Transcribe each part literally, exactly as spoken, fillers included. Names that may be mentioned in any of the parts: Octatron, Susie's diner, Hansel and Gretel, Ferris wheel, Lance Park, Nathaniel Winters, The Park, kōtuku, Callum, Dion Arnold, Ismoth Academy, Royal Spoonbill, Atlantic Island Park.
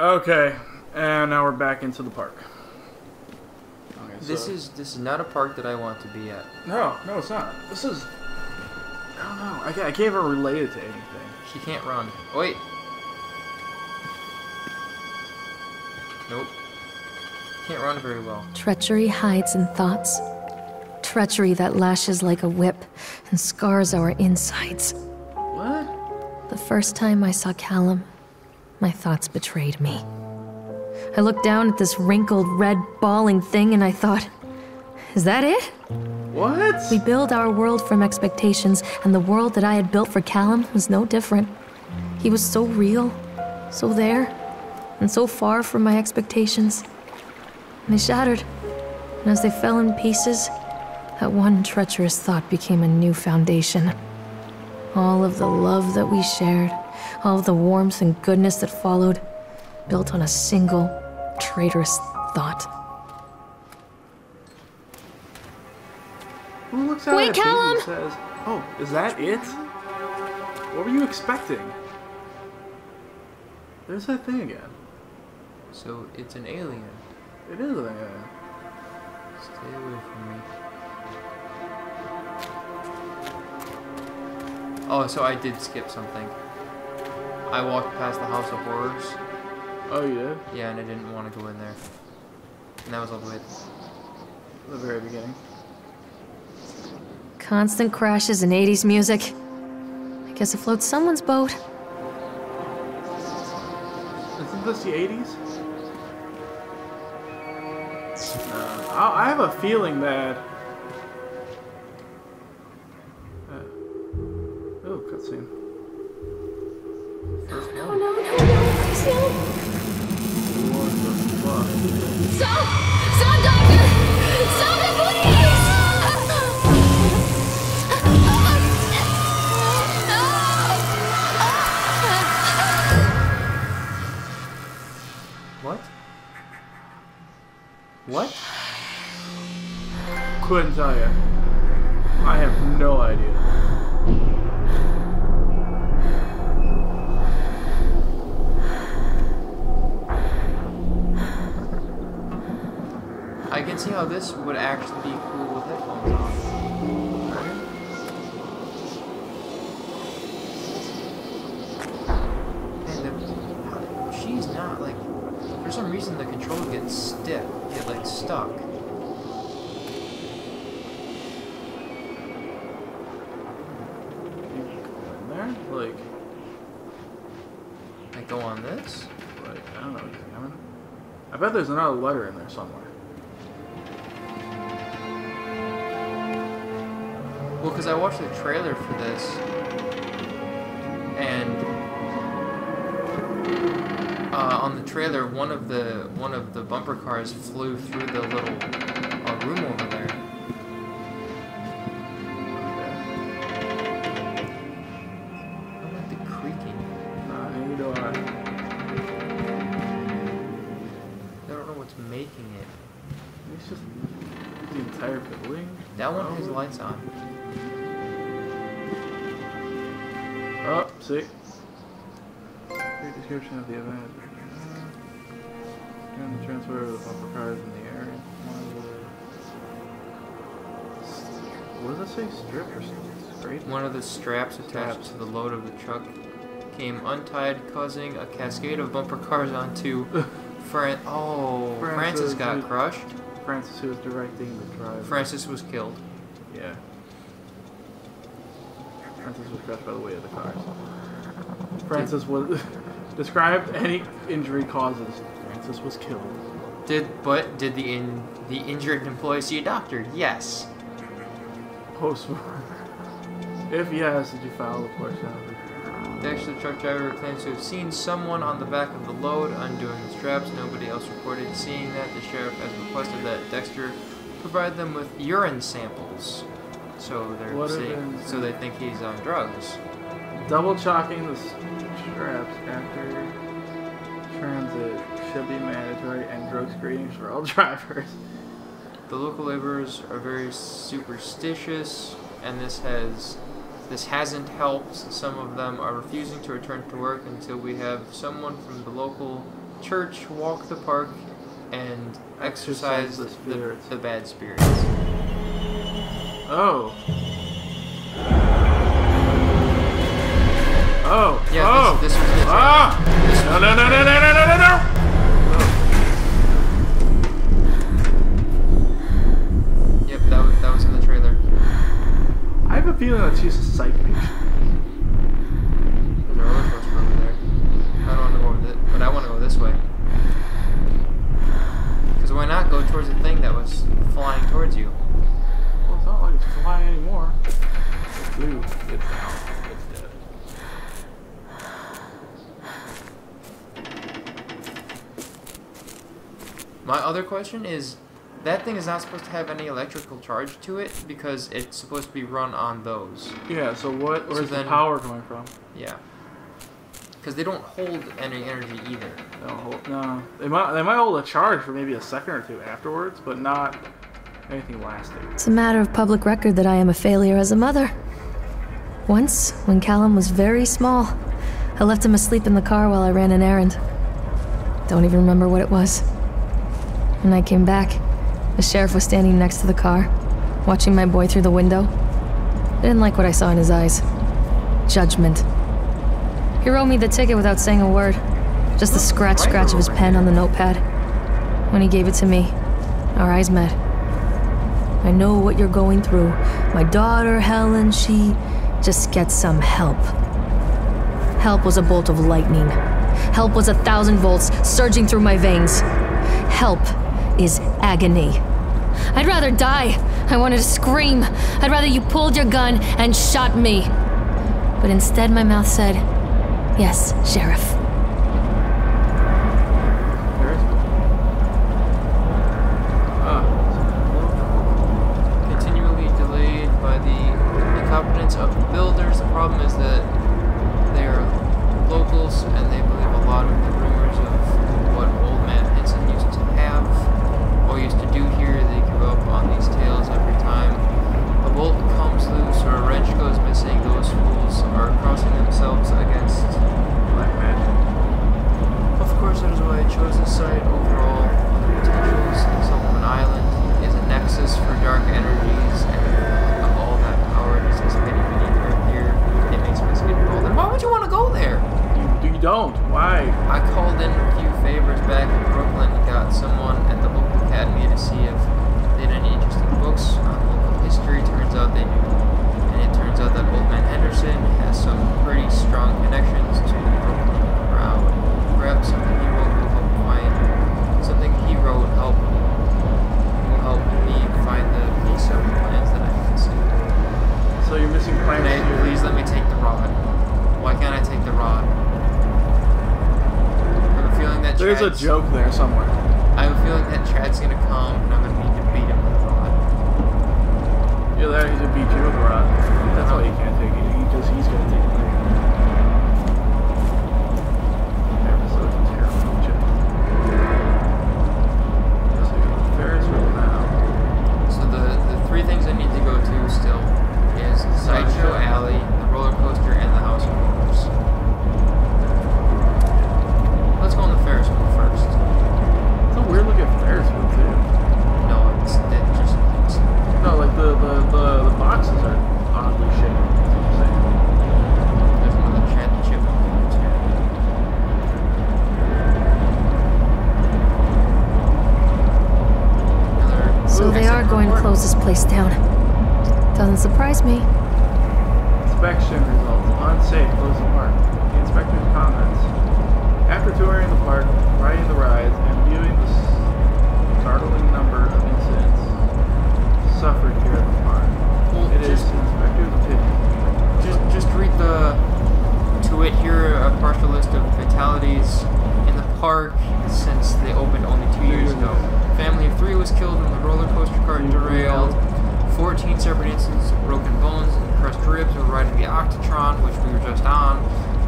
Okay, and now we're back into the park. Okay, so this is this is not a park that I want to be at. No, no, it's not. This is. I don't know. I can't, I can't even relate it to anything. She can't run. Oh, wait. Nope. Can't run very well. Treachery hides in thoughts. Treachery that lashes like a whip and scars our insides. What? The first time I saw Callum, my thoughts betrayed me. I looked down at this wrinkled, red, bawling thing and I thought, is that it? What? We build our world from expectations, and the world that I had built for Callum was no different. He was so real, so there, and so far from my expectations. And they shattered, and as they fell in pieces, that one treacherous thought became a new foundation. All of the love that we shared, all of the warmth and goodness that followed, built on a single traitorous thought. Who looks out Wait, at Callum! And says, oh, is that it? What were you expecting? There's that thing again. So it's an alien. It is an alien. Stay away from me. Oh, so I did skip something. I walked past the House of Horrors. Oh, you did? Yeah, and I didn't want to go in there. And that was all the way at the very beginning. Constant crashes and eighties music. I guess it floats someone's boat. Isn't this the eighties? Uh, I have a feeling that... Uh, oh, cutscene. First no, no, no, no, no, please no! What the fuck? Stop! Stop, doctor! Stop it, please! What? Couldn't tell you. I have no idea. I can see how this would actually be cool with headphones on. Right? And the, she's not like. For some reason, the controller gets stiff. Get like stuck. You go in there, like. I go on this. Like I don't know. What you're doing. I bet there's another letter in there somewhere. Well, because I watched the trailer for this, and. Uh, on the trailer, one of the one of the bumper cars flew through the little uh, room over there. I like the creaking. Nah, neither do I. I don't know what's making it. It's just the entire building. That one has lights on. Oh, see. Great description of the event. During the transfer of the bumper cars in the air. What does it say? Strip or something? One of the straps attached to the load of the truck came untied, causing a cascade of bumper cars onto Fran. Oh, Francis, Francis got crushed. Francis, who was directing the drive. Francis was killed. Yeah. Francis was crushed by the weight of the cars. Francis was described any injury causes. Francis was killed. Did but did the in the injured employee see a doctor? Yes. Post if yes, did you file the report? Next, the truck driver claims to have seen someone on the back of the load undoing the straps. Nobody else reported seeing that. The sheriff has requested that Dexter provide them with urine samples, so they're seeing, so they think he's on drugs. Double chalking the straps after transit should be mandatory and drug screenings for all drivers. The local laborers are very superstitious, and this has this hasn't helped. Some of them are refusing to return to work until we have someone from the local church, walk the park, and exercise, exercise the, the, the bad spirits. Oh. Oh. Yeah, oh. This, this was it. Ah! Right? This no, no, no, no, no, no, no, no, no! Oh. Yep, that was, that was in the trailer. I have a feeling that she's a psych patient. There's a roller coaster over there. I don't want to go over it, but I want to go this way. Because why not go towards the thing that was flying towards you? Well, it's not like it's flying anymore. It flew. It's out. It's dead. My other question is, that thing is not supposed to have any electrical charge to it because it's supposed to be run on those. Yeah, so what, where's so the power coming from? Yeah. Because they don't hold any energy either. They'll hold, no. They might, they might hold a charge for maybe a second or two afterwards, but not anything lasting. It's a matter of public record that I am a failure as a mother. Once, when Callum was very small, I left him asleep in the car while I ran an errand. Don't even remember what it was. When I came back, the sheriff was standing next to the car, watching my boy through the window. I didn't like what I saw in his eyes. Judgment. He wrote me the ticket without saying a word. Just the scratch-scratch of his pen on the notepad. When he gave it to me, our eyes met. I know what you're going through. My daughter, Helen, she... Just get some help. Help was a bolt of lightning. Help was a thousand volts surging through my veins. Help is agony. I'd rather die. I wanted to scream. I'd rather you pulled your gun and shot me. But instead my mouth said, yes, Sheriff. Uh, continually delayed by the incompetence of builders. The problem is that they are locals and they believe a lot of the rumors of what old man Henson used to have or used to do here. They give up on these tales every time. A bolt comes loose or a wrench goes missing. Those fools are crossing themselves against black magic. Of course, that is why I chose this site. Overall, the potentials of Solomon Island is a nexus for dark energies, and of all that power is hidden beneath Earth here. It makes me skin cold. Then why would you want to go there? You, you don't. Why? I called in a few favors back in Brooklyn and got someone at the Book Academy to see if they had any interesting books on local history. Turns out they knew. And it turns out that old man Henderson has some pretty strong connections to the Brooklyn crowd. Perhaps something he wrote will help find something he wrote help will help me find the piece of plans that I'm missing. So you're missing plans. Hey, please let me take the rod. Why can't I take the rod? I have a feeling that There's Chad's, a joke there somewhere. I have a feeling that Chad's gonna come and I'm gonna need to beat him. You're there, he's gonna beat you with a rod. That's why you can't take it. He just, he's gonna take it. That was so terrible, Chip. Let's see, Ferris wheel now. So the, the three things I need to go to still is the Sideshow Alley, the roller coaster, and the House of Horrors. Let's go on the Ferris wheel first. It's a weird looking Ferris wheel, too. No, it's it just. No, like the, the, the, the boxes are oddly shaped. That's what I'm saying. There's another chat chip on the chat. Another so they are going to close this place down. Doesn't surprise me. Inspection results. Unsafe. Close the park. The inspector's comments. After touring the park, riding the rides, and viewing the startling number of incidents suffered here at the park. Well, it just, is inspector's opinion. Just, just read the to it here a partial list of fatalities in the park since they opened only two years ago. A family of three was killed when the roller coaster cart derailed. Fourteen separate incidents of broken bones and crushed ribs were riding the Octatron, which we were just on.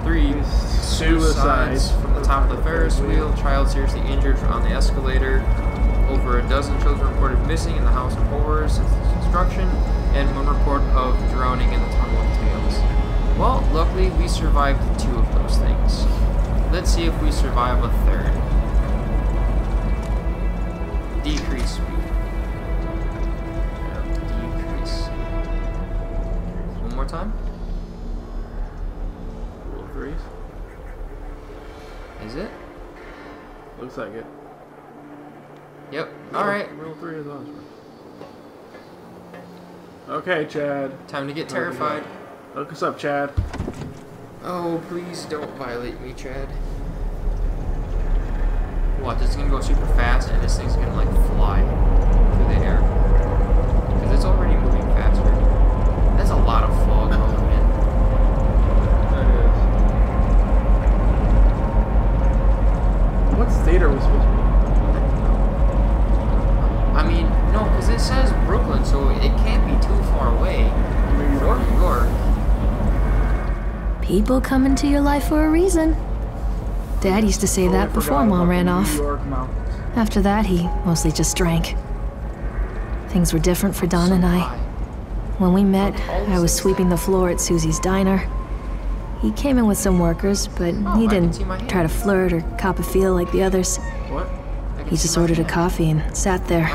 Three suicides from the top of the Ferris wheel. Child seriously injured on the escalator. Over a dozen children reported missing in the House of Horrors since its construction, and one report of drowning in the Tunnel of Tales. Well, luckily we survived two of those things. Let's see if we survive a third. increase speed. Decrease. One more time. Increase. Is it? Looks like it. Yep. Alright. Rule three is awesome. Okay, Chad. Time to get terrified. Look us up, Chad. Oh, please don't violate me, Chad. Watch, this is gonna go super fast, and this thing's gonna like fly through the air because it's already moving faster. That's a lot of fog rolling in. That is. What theater was supposed to be? I don't know. I mean, no, because it says Brooklyn, so it can't be too far away. Or New York. People come into your life for a reason. Dad used to say oh, that before Mom ran off. After that, he mostly just drank. Things were different for Don so and I. High. When we met, I was sweeping the floor at Susie's diner. He came in with some workers, but oh, he didn't try to flirt or cop a feel like the others. What? He just ordered hand. a coffee and sat there,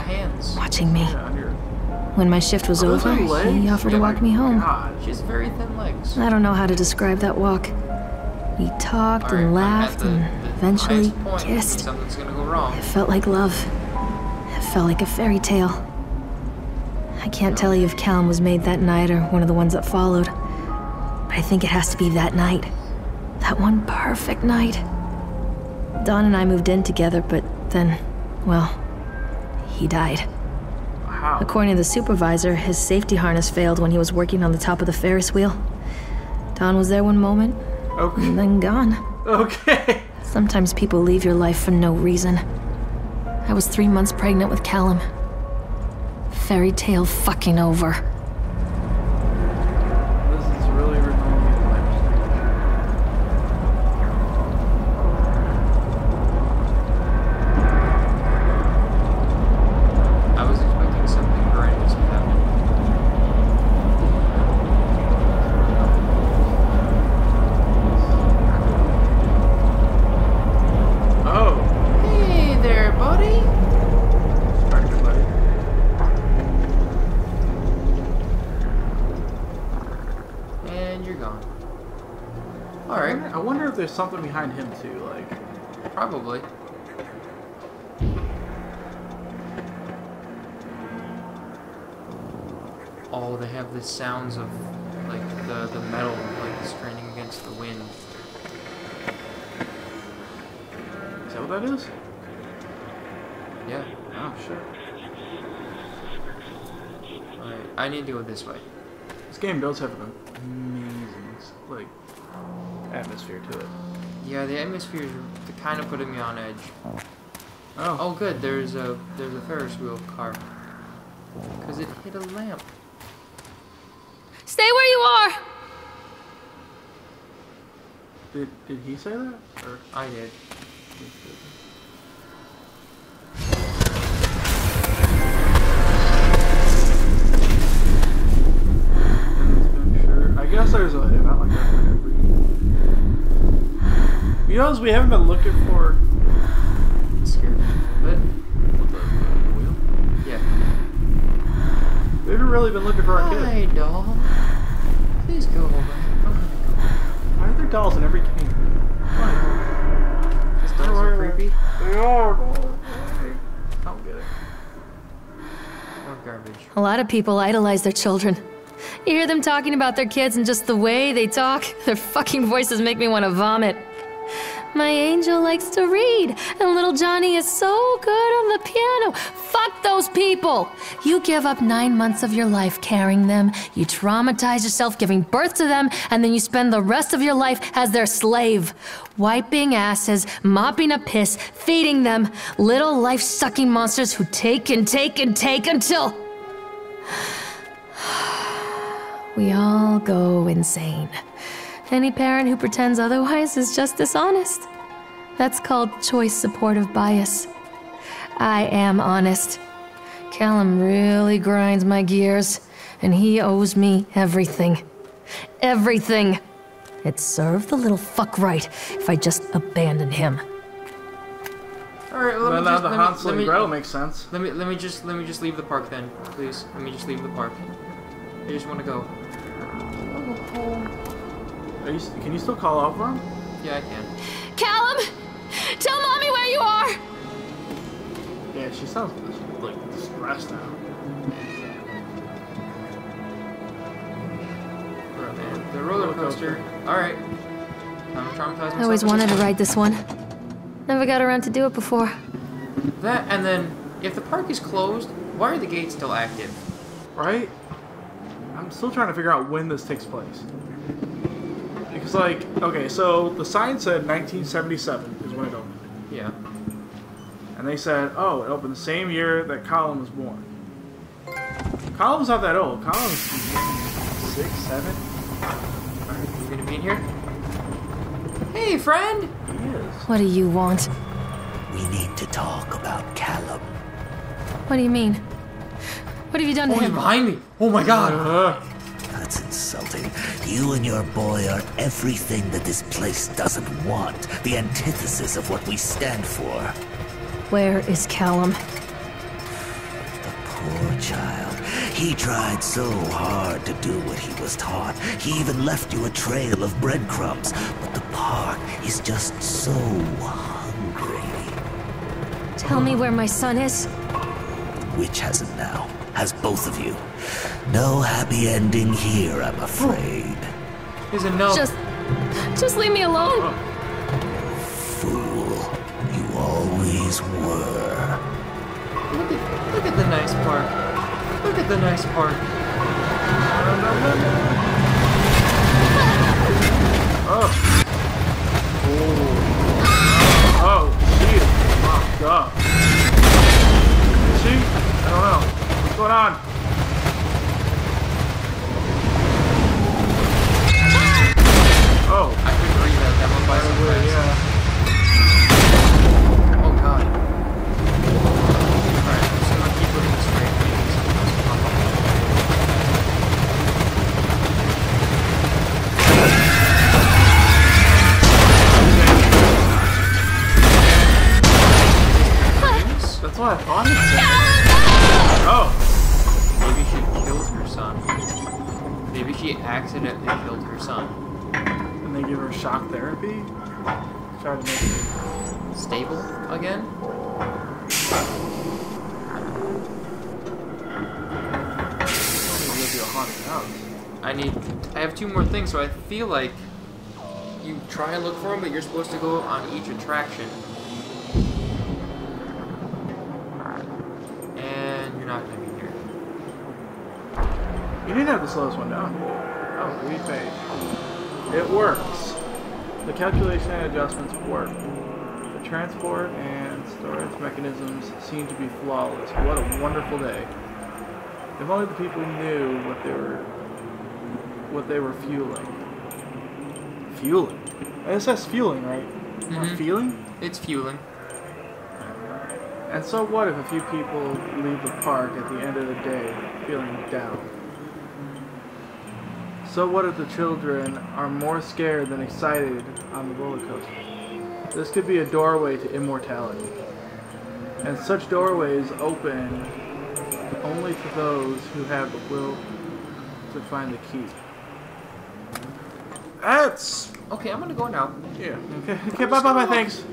watching me. Yeah, when my shift was oh, over, he offered yeah, to walk me home. God, she has very thin legs. I don't know how to describe that walk. We talked right, and laughed the, the and eventually point, kissed. Something's gonna go wrong. It felt like love. It felt like a fairy tale. I can't tell you if Callum was made that night or one of the ones that followed. But I think it has to be that night. That one perfect night. Don and I moved in together, but then, well, he died. Wow. According to the supervisor, his safety harness failed when he was working on the top of the Ferris wheel. Don was there one moment. Okay. And then gone. Okay. Sometimes people leave your life for no reason. I was three months pregnant with Callum. Fairy tale fucking over. This is really ridiculous. I was expecting something horrendous to happen. There's something behind him too, like probably. Oh, they have the sounds of like the the metal like straining against the wind. Is that what that is? Yeah. Oh shit. All right, I need to go this way. This game does have an amazing like. atmosphere to it. Yeah, the atmosphere is kind of putting me on edge. Oh. Oh, good. There's a there's a Ferris wheel car. Cause it hit a lamp. Stay where you are. Did did he say that? Or I did. I guess there's a event like that. You know, we haven't been looking for. I'm scared a little bit. What the wheel? Yeah. We haven't really been looking for our kid. Hey, doll. Please go over. Why are there dolls in every game? Why? These dolls are creepy. They are. I don't get it. Oh, garbage. A lot of people idolize their children. You hear them talking about their kids and just the way they talk. Their fucking voices make me want to vomit. My angel likes to read, and little Johnny is so good on the piano. Fuck those people! You give up nine months of your life carrying them, you traumatize yourself giving birth to them, and then you spend the rest of your life as their slave. Wiping asses, mopping up piss, feeding them, little life-sucking monsters who take and take and take until... we all go insane. Any parent who pretends otherwise is just dishonest. That's called choice supportive bias. I am honest. Callum really grinds my gears, and he owes me everything. Everything! It served the little fuck right if I just abandoned him. All right. Well, let well, me now just, the Hansel and Gretel makes sense. Let me let me just let me just leave the park then, please. Let me just leave the park. I just want to go. Are you, can you still call out for him? Yeah, I can. Callum, tell mommy where you are. Yeah, she sounds like distressed now. Bro, man, the roller coaster. All right. I'm traumatized myself. I always wanted to ride this one. Never got around to do it before. That, and then, if the park is closed, why are the gates still active? Right? I'm still trying to figure out when this takes place. Because, like, okay, so the sign said nineteen seventy-seven is when it opened. Yeah. And they said, oh, it opened the same year that Callum was born. Callum's not that old. Callum's six, seven. All right, you gonna be in here? Hey, friend! What do you want? We need to talk about Callum. What do you mean? What have you done oh, to him? He's behind me! Oh my god! Uh, That's insulting. You and your boy are everything that this place doesn't want. The antithesis of what we stand for. Where is Callum? The poor child. He tried so hard to do what he was taught. He even left you a trail of breadcrumbs. But the park is just so hungry. Tell me where my son is. Which has him now. Has both of you. No happy ending here, I'm afraid. There's a no. Just, just leave me alone. Oh. Fool. You always were. Look at, look at the nice park. Look at the nice part. Oh. Oh. Oh, she is locked up. Is she? I don't know. What's going on? Oh. I couldn't read that. That one by the way, yeah. Oh, God. Alright, I'm just gonna keep looking this way. That's what I thought it said. Oh. Maybe she killed her son. Maybe she accidentally killed her son. And they give her shock therapy? Try to make her stable again? I need... I have two more things, so I feel like you try and look for them, but you're supposed to go on each attraction. You didn't have to slow this one down. Oh, we paid. It works. The calculation and adjustments work. The transport and storage mechanisms seem to be flawless. What a wonderful day. If only the people knew what they were what they were fueling. Fueling? I guess that's fueling, right? Mm-hmm. Not feeling? It's fueling. And so what if a few people leave the park at the end of the day feeling down? So what if the children are more scared than excited on the roller coaster? This could be a doorway to immortality. And such doorways open only to those who have the will to find the key. That's... Okay, I'm gonna go now. Yeah. Okay, okay bye bye bye, thanks.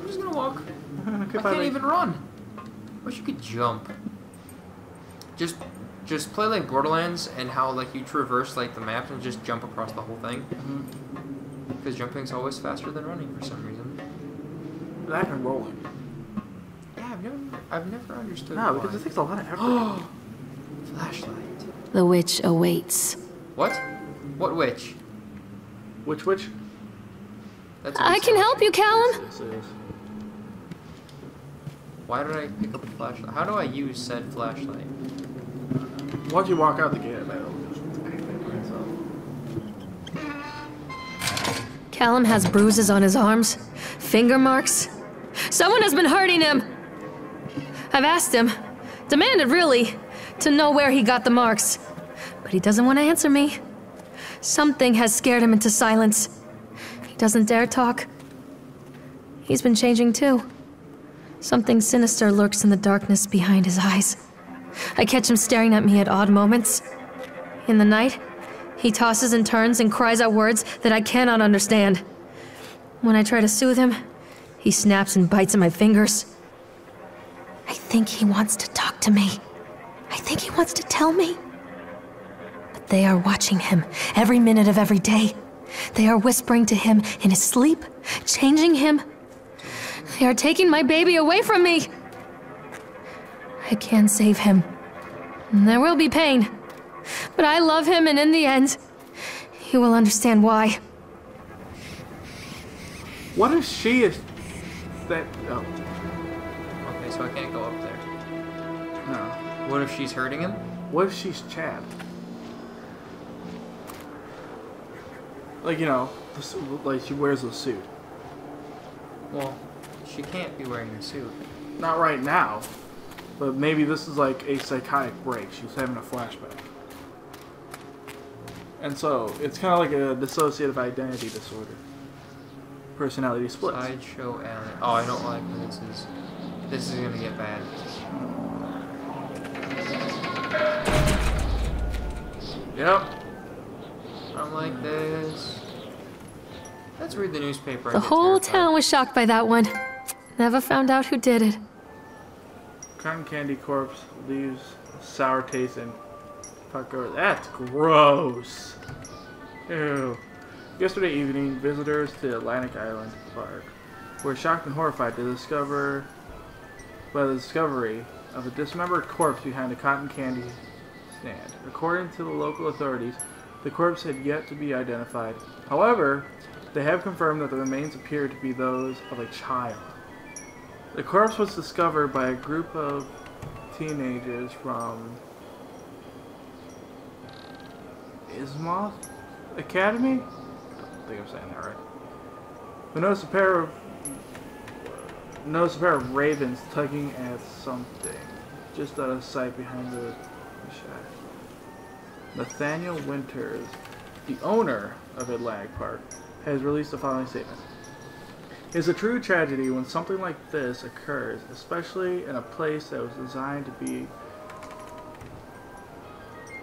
I'm just gonna walk. okay, I bye, can't bye. even run. Wish you could jump. Just... Just play like Borderlands and how like you traverse like the map and just jump across the whole thing. Because mm-hmm. jumping's always faster than running for some reason. That and rolling. Yeah, I've never, I've never understood. No, why. Because it takes a lot of effort. Oh, flashlight. The witch awaits. What? What witch? Which witch? That's I can help you, Callum. Why did I pick up a flashlight? How do I use said flashlight? Why'd you walk out the gate? Callum has bruises on his arms, finger marks. Someone has been hurting him. I've asked him, demanded really, to know where he got the marks. But he doesn't want to answer me. Something has scared him into silence. He doesn't dare talk. He's been changing too. Something sinister lurks in the darkness behind his eyes. I catch him staring at me at odd moments. In the night, he tosses and turns and cries out words that I cannot understand. When I try to soothe him, he snaps and bites at my fingers. I think he wants to talk to me. I think he wants to tell me. But they are watching him every minute of every day. They are whispering to him in his sleep, changing him. They are taking my baby away from me. I can save him. There will be pain. But I love him, and in the end, he will understand why. What if she is... that... oh. Okay, so I can't go up there. No. What if she's hurting him? What if she's Chad? Like, you know, like she wears a suit. Well, she can't be wearing a suit. Not right now. But maybe this is like a psychotic break. She was having a flashback. And so, it's kind of like a dissociative identity disorder. Personality splits. Sideshow Alley. Oh, I don't like where this is. This is going to get bad. Yep. I don't like this. Let's read the newspaper. The whole town was shocked by that one. Never found out who did it. Cotton candy corpse leaves sour taste and pucker. That's gross. Ew. Yesterday evening, visitors to Atlantic Island Park were shocked and horrified to discover by the discovery of a dismembered corpse behind a cotton candy stand. According to the local authorities, the corpse had yet to be identified. However, they have confirmed that the remains appear to be those of a child. The corpse was discovered by a group of teenagers from Ismoth Academy? I think I'm saying that right. Who noticed a pair of noticed a pair of ravens tugging at something just out of sight behind the shack. Nathaniel Winters, the owner of Atlantic Park, has released the following statement. It's a true tragedy when something like this occurs, especially in a place that was designed to be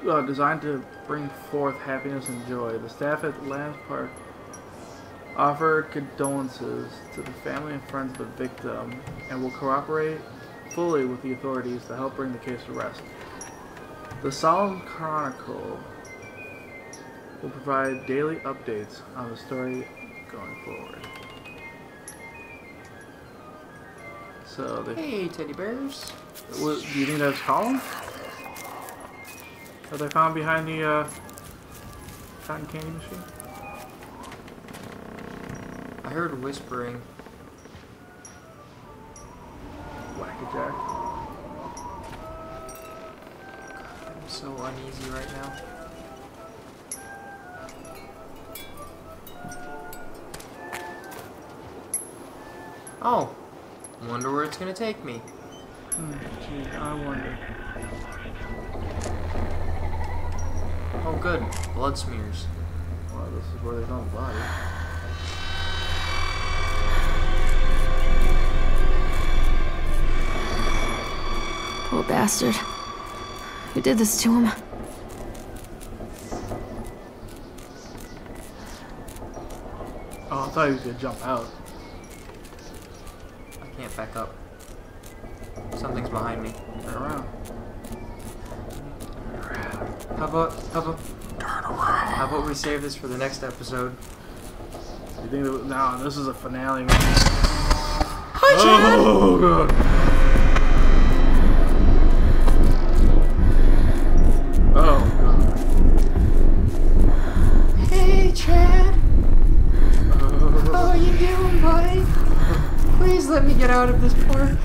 uh, designed to bring forth happiness and joy. The staff at Lance Park offer condolences to the family and friends of the victim and will cooperate fully with the authorities to help bring the case to rest. The Solemn Chronicle will provide daily updates on the story going forward. So they, hey, teddy bears. What, do you think that's Callum? That they found behind the uh, cotton candy machine? I heard whispering. Whack-a-jack. God, I'm so uneasy right now. Oh. Wonder where it's gonna take me. Oh, geez, I wonder. Oh, good. Blood smears. Well, this is where they don't body. Poor bastard. Who did this to him? Oh, I thought he was gonna jump out. Can't back up. Something's behind me. Turn around. How about, how about, turn around. How about we save this for the next episode? You think that, no, this is a finale. Man. Hi, Chad. Oh god. Oh god. Hey, Chad. Oh. How are you doing, buddy? Please let me get out of this park.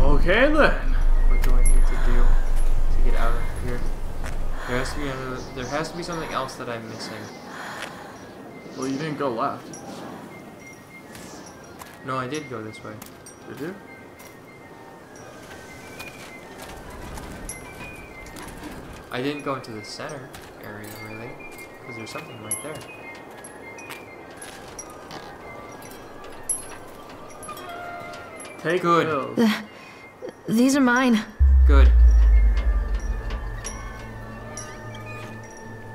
Okay then. What do I need to do to get out of here? There has to be another, there has to be something else that I'm missing. Well, you didn't go left. No, I did go this way. Did you? I didn't go into the center area, really. Because there's something right there. Take Good. Those. The, these are mine. Good.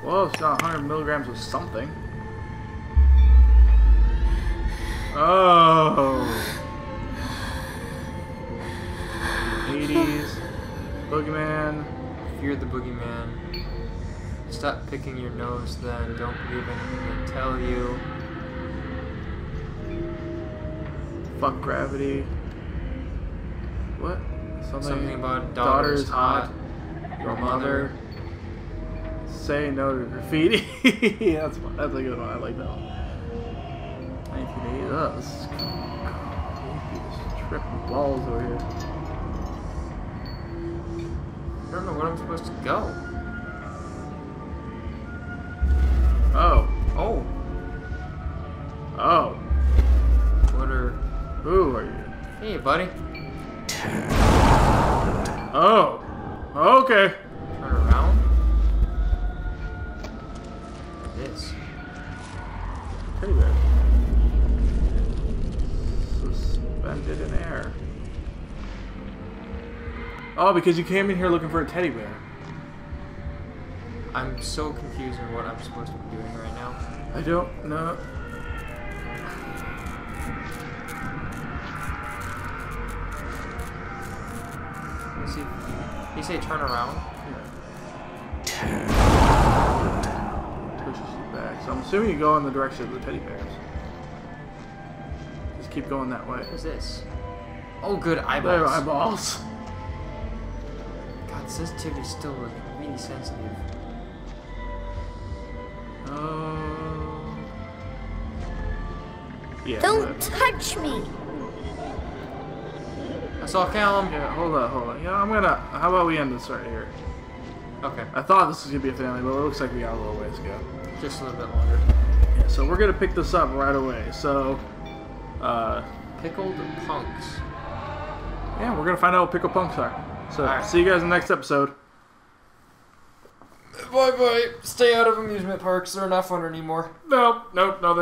Well, it's not one hundred milligrams of something. Oh. eighties. Boogeyman. Fear the boogeyman. Stop picking your nose then. Don't believe anything they tell you. Fuck gravity. What? Something, Something about daughter's, daughter's hot. hot. Your mother. Say no to graffiti. yeah, that's, that's a good one. I like that one. nineteen eighty. Oh, this is cool. Tripping balls over here. I don't know where I'm supposed to go. Oh. Oh. Oh. What are... Who are you? Hey, buddy. Oh. Okay. Turn around. This. Pretty bad. Suspended in air. Oh, because you came in here looking for a teddy bear. I'm so confused on what I'm supposed to be doing right now. I don't know. You say turn around? Yeah. Pushes you back. So I'm assuming you go in the direction of the teddy bears. Just keep going that way. What is this? Oh, good eyeballs. They're eyeballs. God, sensitivity still looks really sensitive. Oh. Uh... Yeah. Don't touch me. I saw Callum. Yeah, hold on, hold on. Yeah, I'm gonna. How about we end this right here? Okay. I thought this was gonna be a family, but it looks like we got a little ways to go. Just a little bit longer. Yeah, so we're gonna pick this up right away. So, uh. Pickled punks. Yeah, we're gonna find out what pickled punks are. So, right. See you guys in the next episode. Bye bye. Stay out of amusement parks. They're not fun anymore. Nope, nope, no.